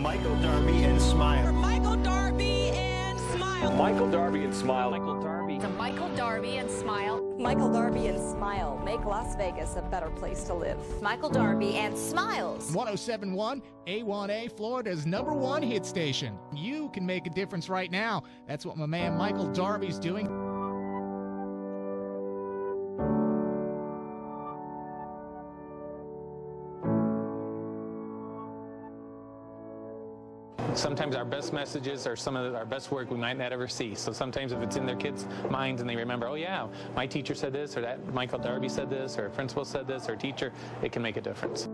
Michael Darby and Smile. Michael Darby and Smile. Michael Darby and Smile. Michael Darby. To Michael Darby and Smile. Michael Darby and Smile make Las Vegas a better place to live. Michael Darby and Smiles. 1071 A1A, Florida's #1 hit station. You can make a difference right now. That's what my man Michael Darby's doing. Sometimes our best messages are some of our best work we might not ever see. So sometimes if it's in their kids' minds and they remember, oh yeah, my teacher said this, or that Michael Darby said this, or a principal said this, or a teacher, it can make a difference.